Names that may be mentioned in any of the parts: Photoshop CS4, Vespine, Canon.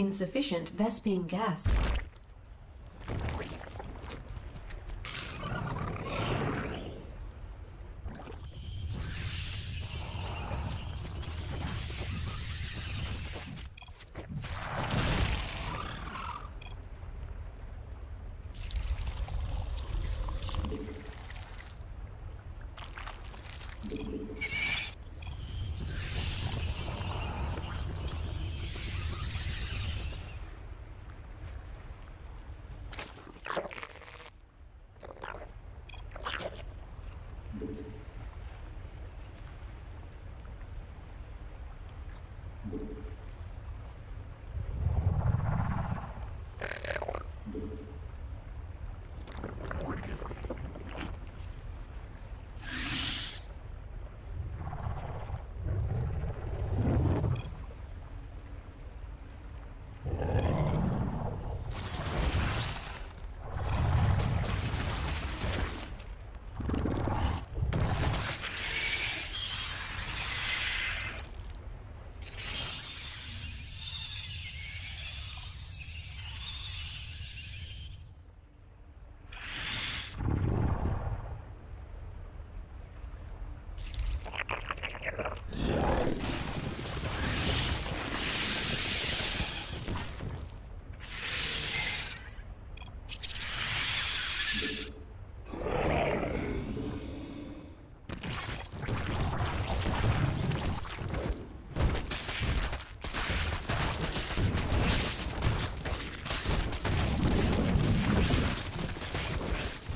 insufficient Vespine gas.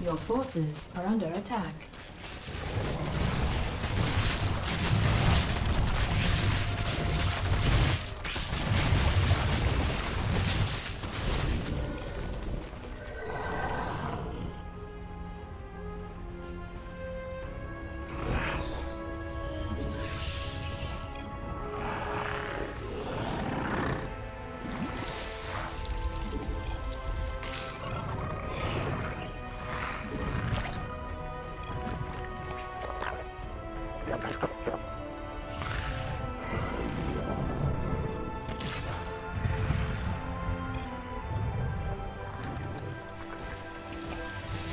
Your forces are under attack.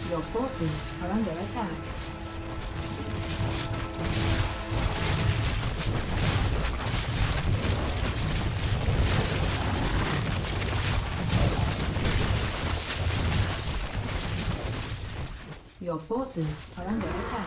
Your forces are under attack. Your forces are under attack.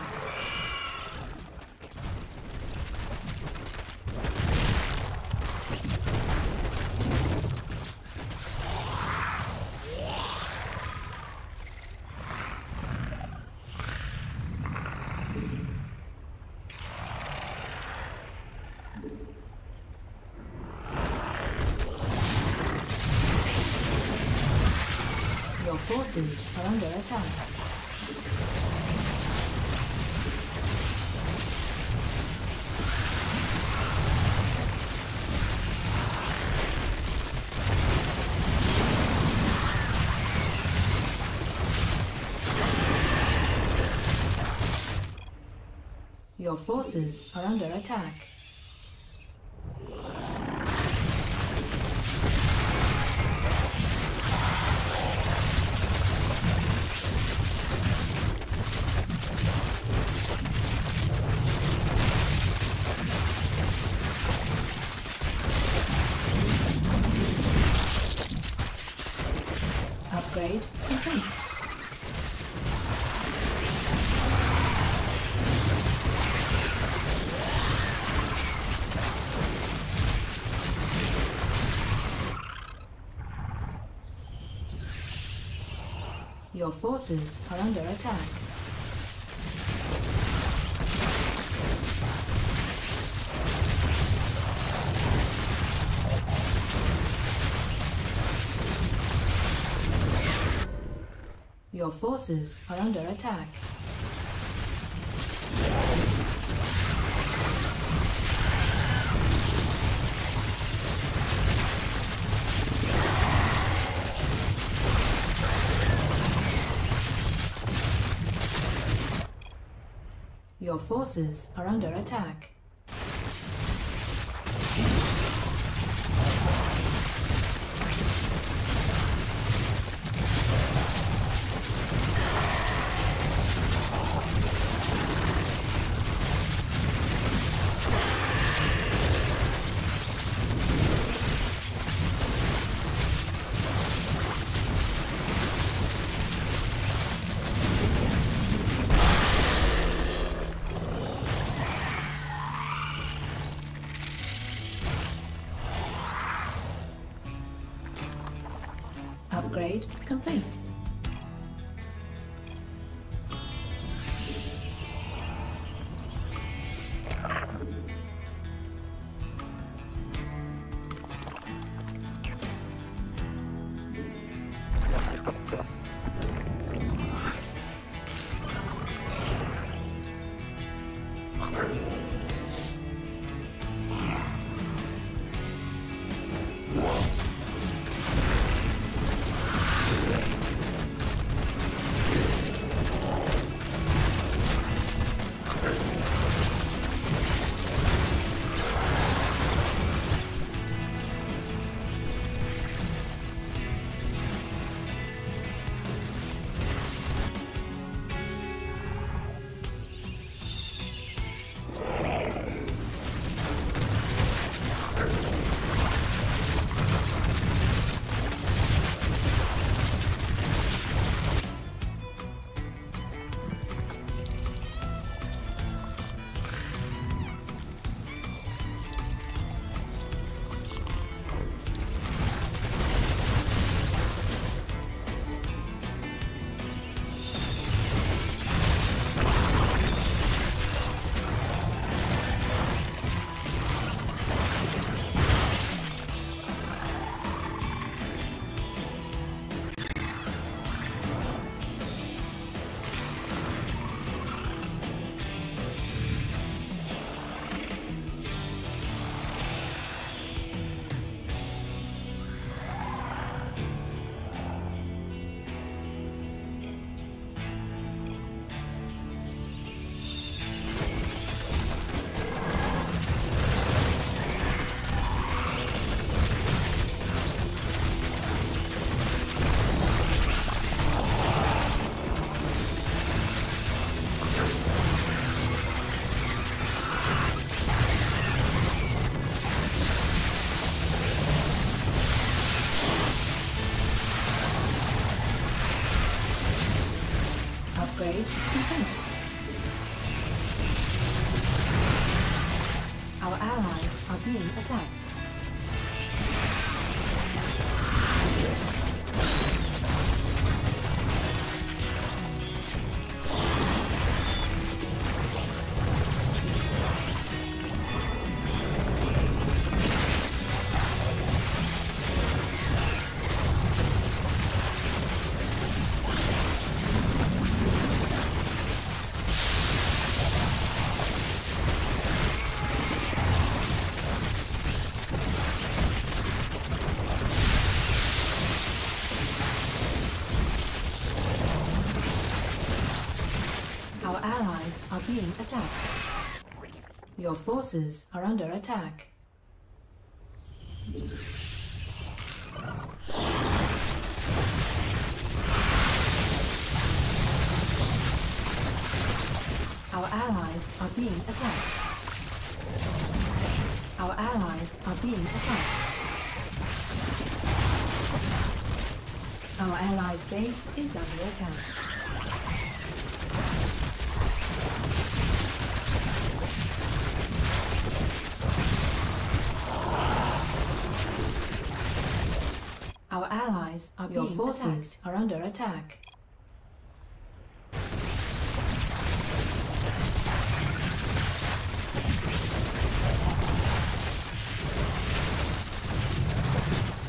Forces are under attack. Your forces are under attack. Upgrade complete. Your forces are under attack. Your forces are under attack. Your forces are under attack. Upgrade complete. Our allies are being attacked. Are being attacked. Your forces are under attack. Our allies are being attacked. Our allies are being attacked. Our allies' base is under attack. Our allies are being attacked. Your forces are under attack.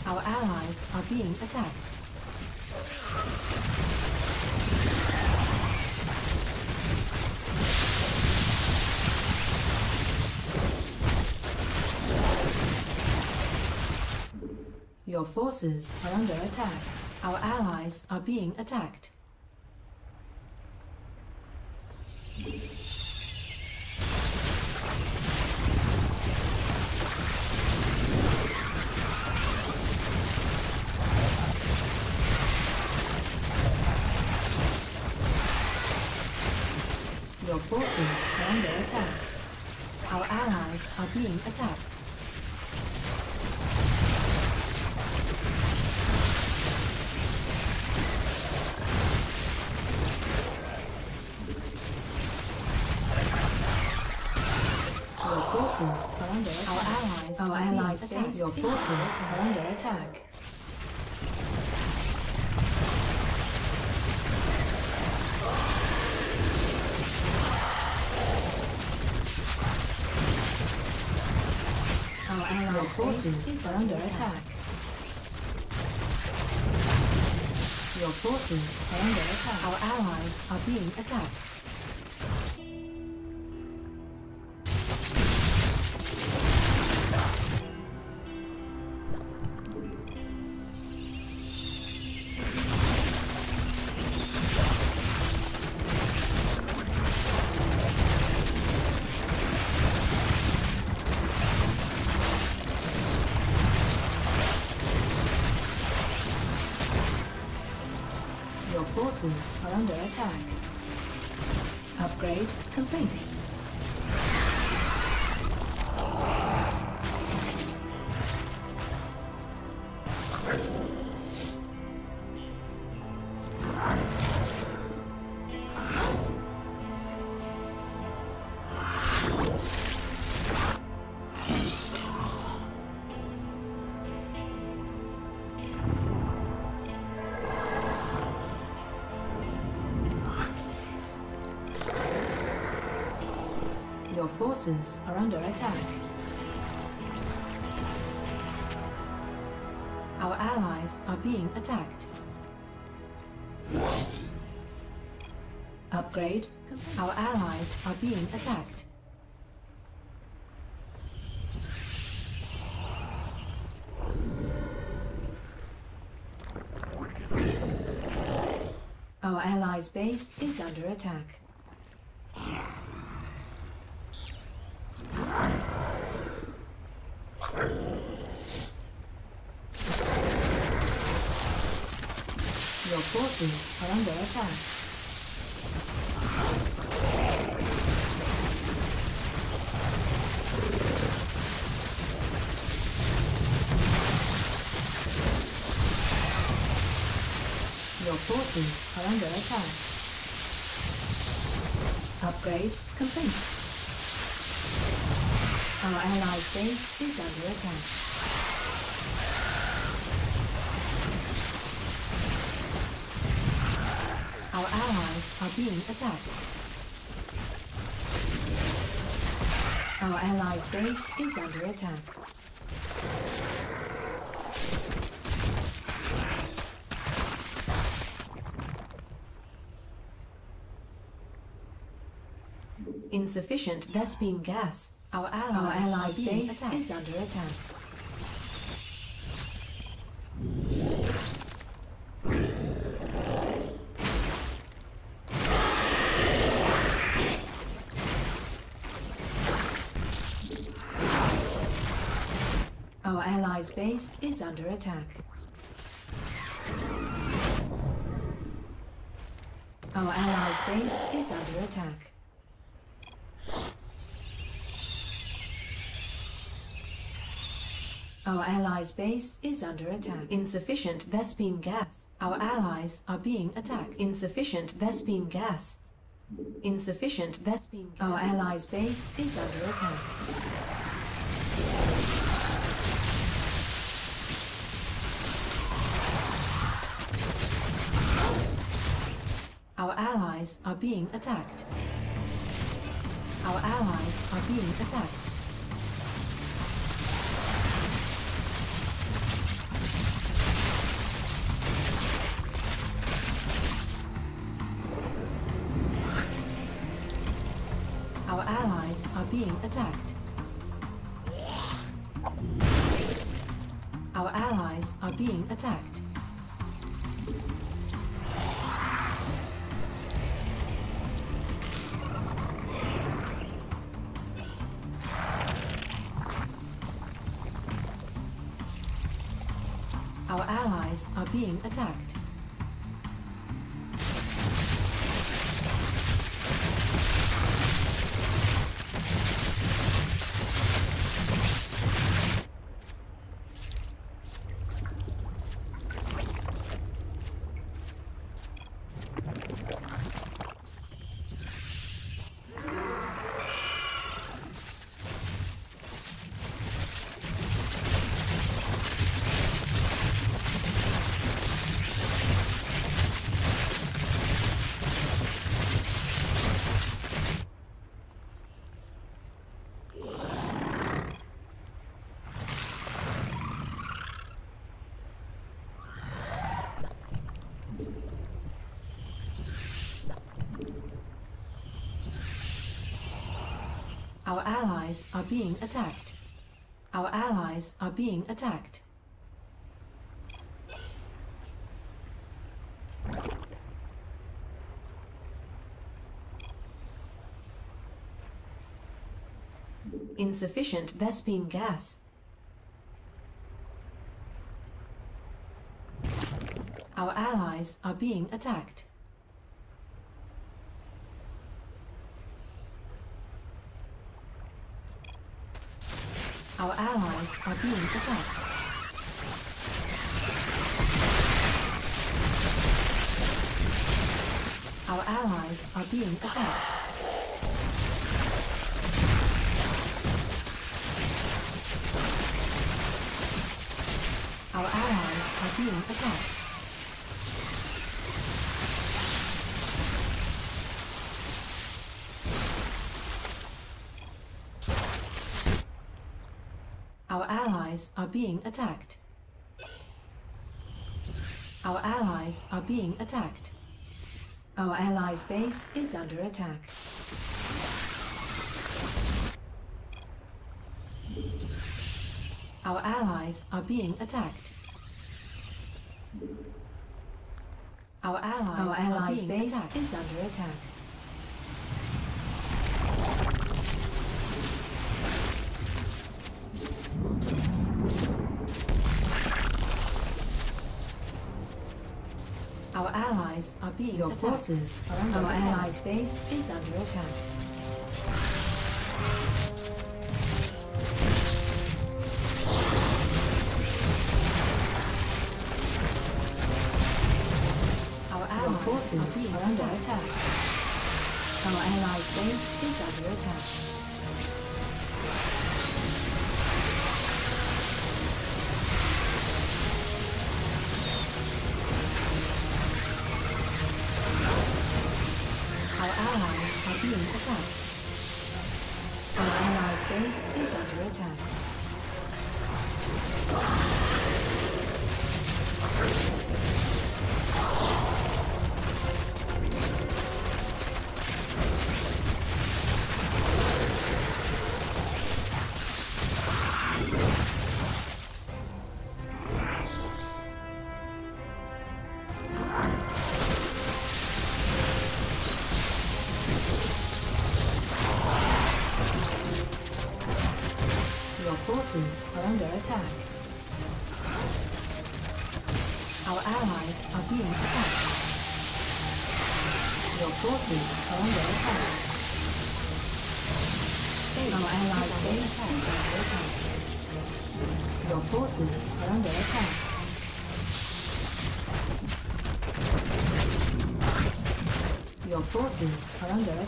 Our allies are being attacked. Your forces are under attack. Our allies are being attacked. Your forces are under attack. Our allies are being attacked. Our allies' base is under attack. Our forces are under attack. Your forces are under attack. Our allies are being attacked. Forces are under attack. Upgrade complete. Your forces are under attack. Our allies are being attacked. Upgrade. Our allies are being attacked. Our allies' base is under attack. Your forces are under attack. Your forces are under attack. Upgrade complete. Our allies' base is under attack. Our allies are being attacked. Our allies' base is under attack. Insufficient Vespine gas. Our allies' base is under attack. Our allies' base is under attack. Our allies' base is under attack. Our allies' base is under attack. Insufficient Vespine gas. Our allies are being attacked. Insufficient Vespine gas. Insufficient Vespine gas. Our allies' base is under attack. Our allies are being attacked. Our allies are being attacked. Our allies are being attacked. Our allies are being attacked. Our allies are being attacked. Our allies are being attacked. Our allies are being attacked. Insufficient Vespine gas. Our allies are being attacked. Our allies are being attacked. Our allies are being attacked. Our allies are being attacked. Our allies are being attacked. Our allies are being attacked. Our allies' base is under attack. Our allies are being attacked. Our allies' base is under attack. Our allies are being attacked. Your forces are under attack. Our allies' base is under attack. Our forces are under attack. Our allies' base is under attack. Are under attack. Our allies are being attacked. Your forces are under attack. Our allies' base is under attack. Your forces are under attack. Your forces are under attack.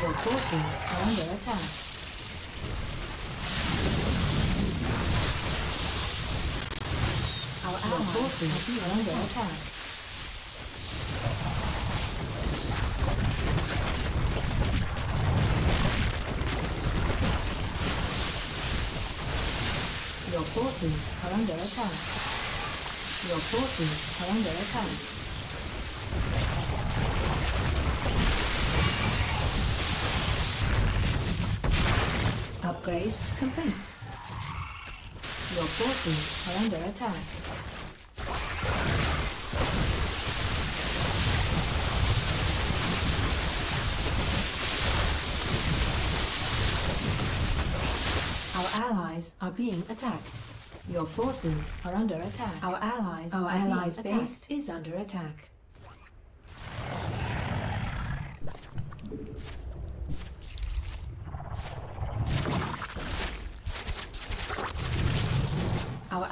Your forces are under attack. Our forces are under attack. Your forces are under attack. Your forces are under attack. Upgrade complete. Your forces are under attack. Our allies are being attacked. Your forces are under attack. Our allies' base is under attack. Our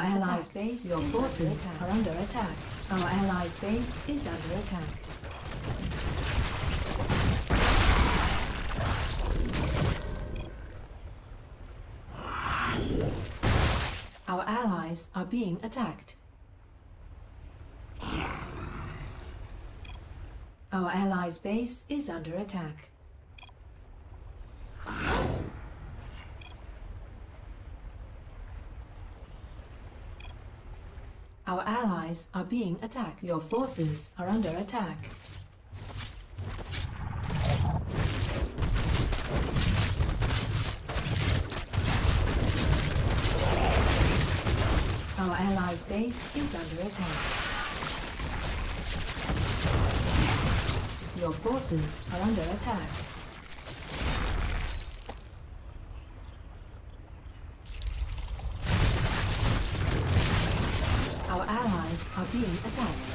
allies' base. Your forces are under attack. Our allies' base is under attack. Our allies are being attacked. Our allies' base is under attack. Our allies are being attacked. Your forces are under attack. Our allies' base is under attack. Your forces are under attack. Our allies are being attacked.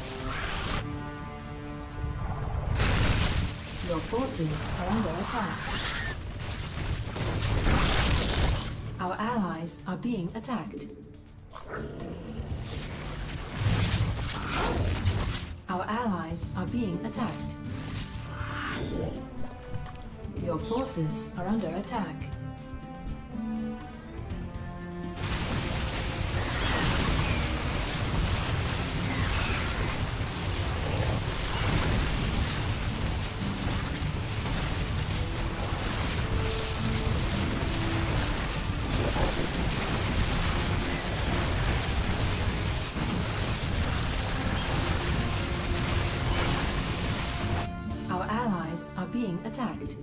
Your forces are under attack. Our allies are being attacked. Our allies are being attacked. Your forces are under attack. Attacked.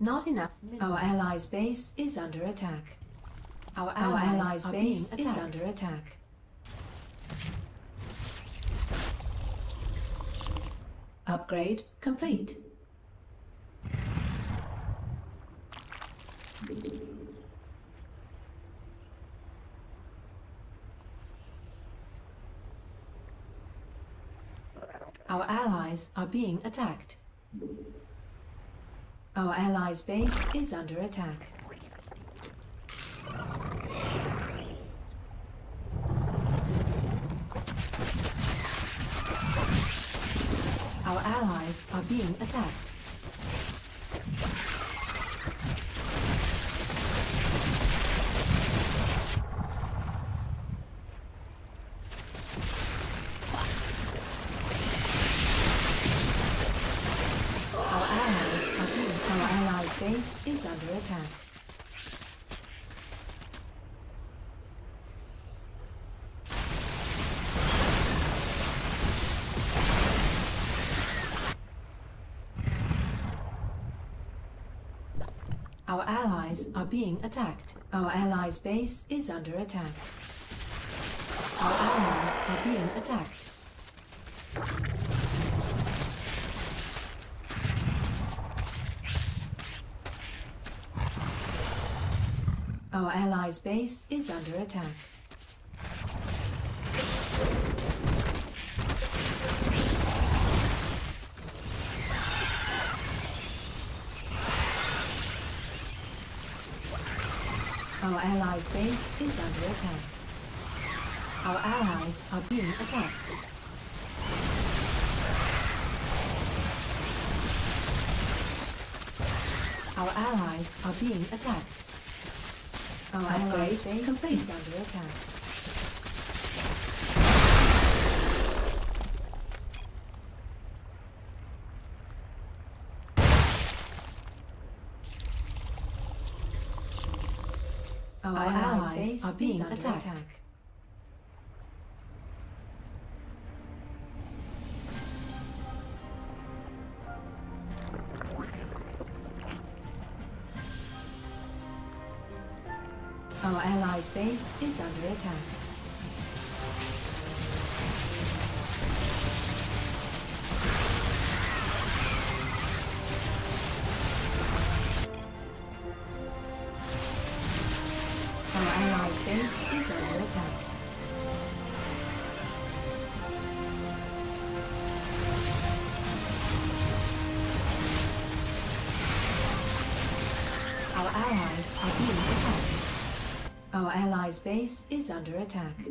Not enough minutes. Our allies' base is under attack. Our allies' base is under attack. Upgrade complete. Our allies are being attacked. Our allies' base is under attack. Our allies are being attacked. Is under attack. Our allies are being attacked. Our allies' base is under attack. Our allies are being attacked. Our allies' base is under attack. Our allies' base is under attack. Our allies are being attacked. Our allies are being attacked. Our allies' base is under attack. Our allies' base are being attacked. Our allies' base is under attack. Our allies' base is under attack. Our allies are being attacked. Our allies' base is under attack.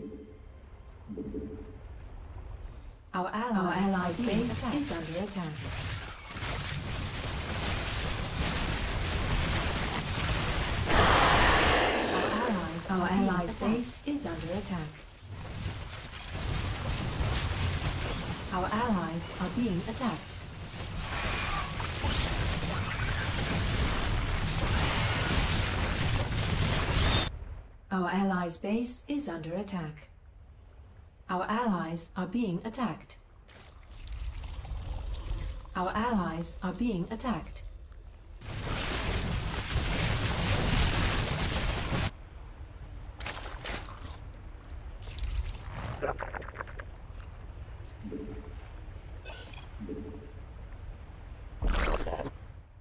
Our allies' base is under attack. Our allies' base is under attack. Our allies are being attacked. Our allies' base is under attack. Our allies are being attacked. Our allies are being attacked.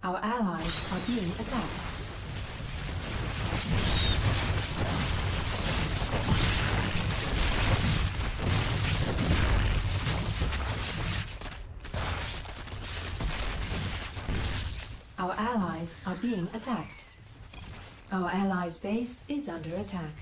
Our allies are being attacked. Our allies are being attacked. Our allies' base is under attack.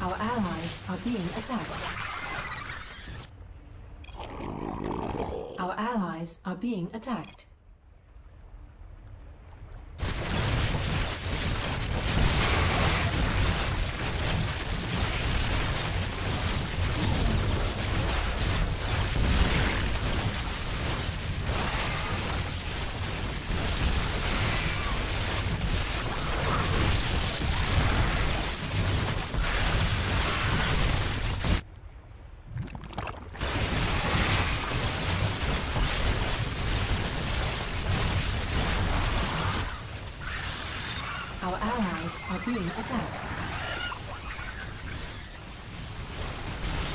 Our allies are being attacked. Our allies are being attacked. Our allies are being attacked.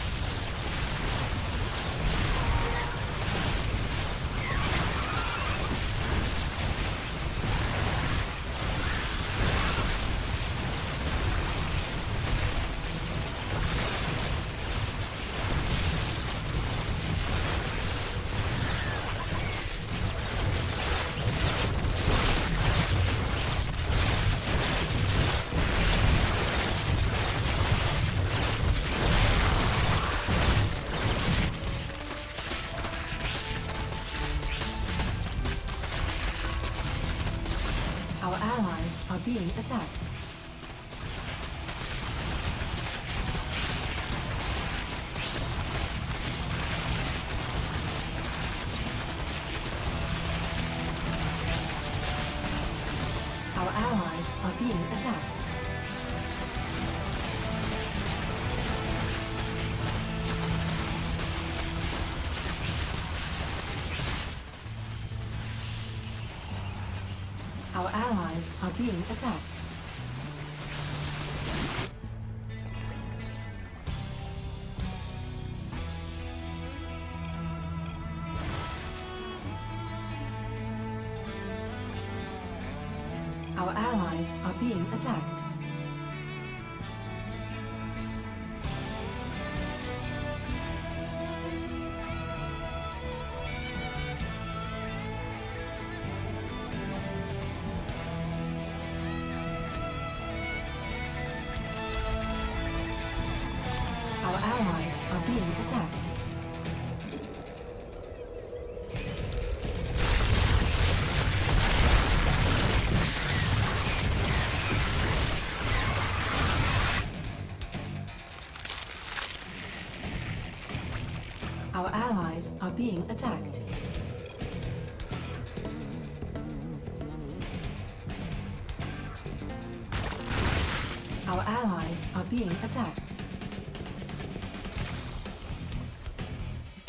Our allies are being attacked. Our allies are being attacked.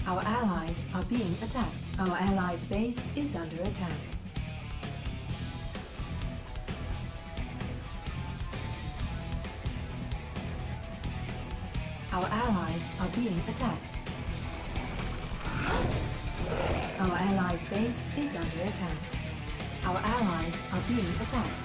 Our allies are being attacked. Our allies are being attacked. Our allies are being attacked. Our allies are being attacked. Our allies are being attacked. Our allies are being attacked. Our allies' base is under attack. Our allies are being attacked. Our allies' base is under attack. Our allies are being attacked.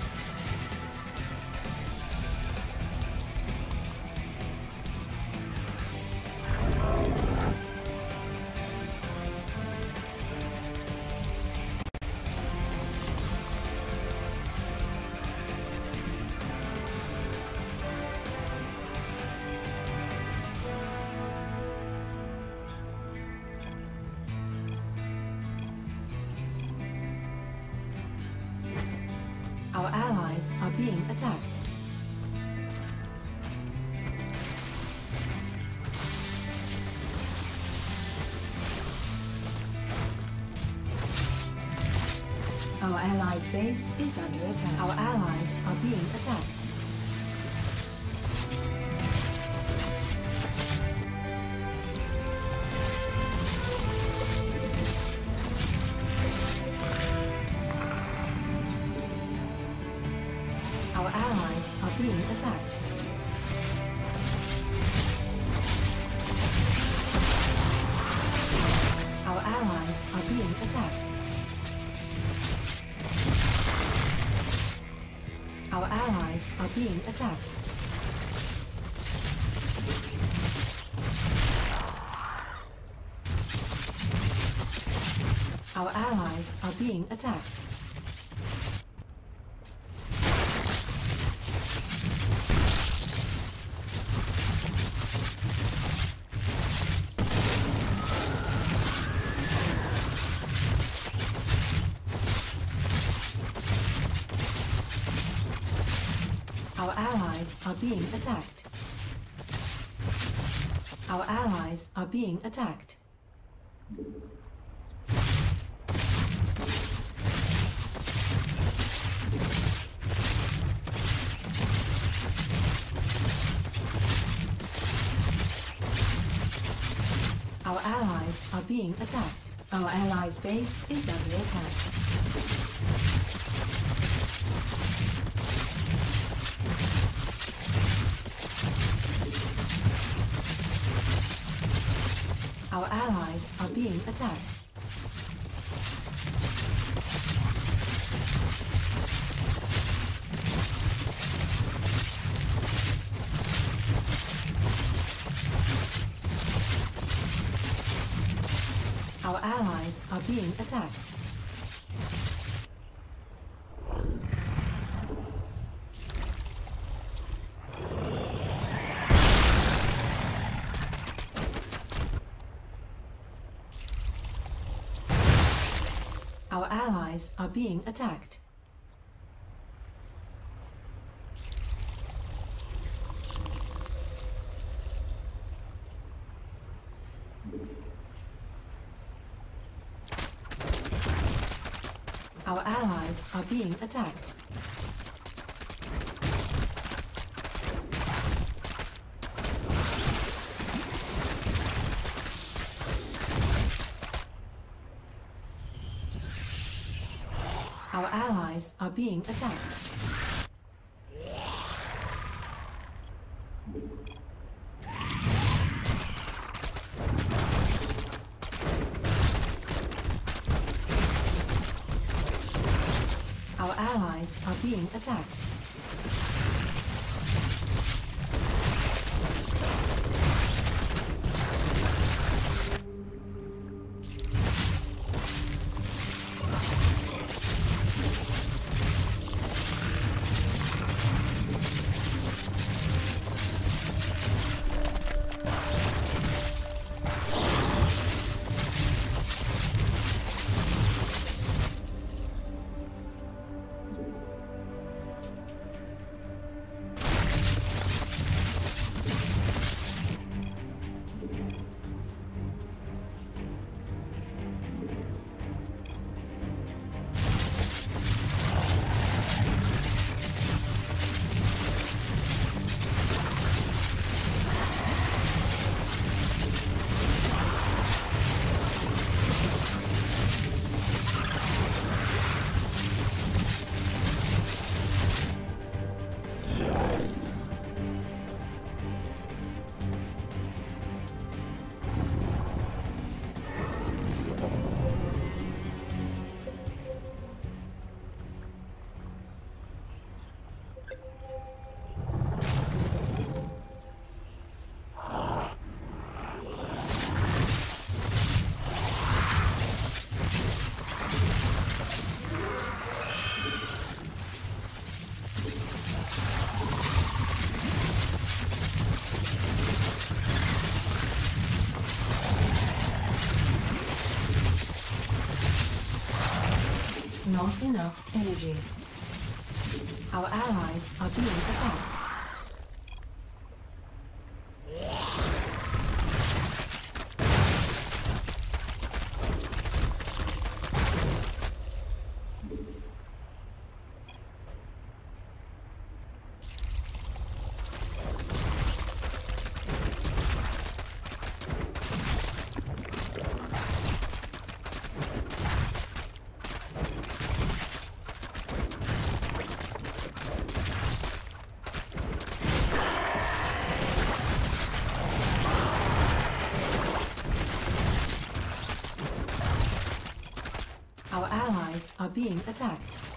Our allies are being attacked. allies' base is under attack. Our allies are being attacked. Our allies are being attacked. Our allies are being attacked. Our allies are being attacked. Our allies are being attacked. Our allies are being attacked. Our allies are being attacked. Our allies are being attacked. Our allies' base is under attack. Our allies are being attacked. Our allies are being attacked. Our allies are being attacked. Our allies are being attacked. Our allies are being attacked. Our allies are being attacked. Not enough energy. Our allies are being attacked. are being attacked.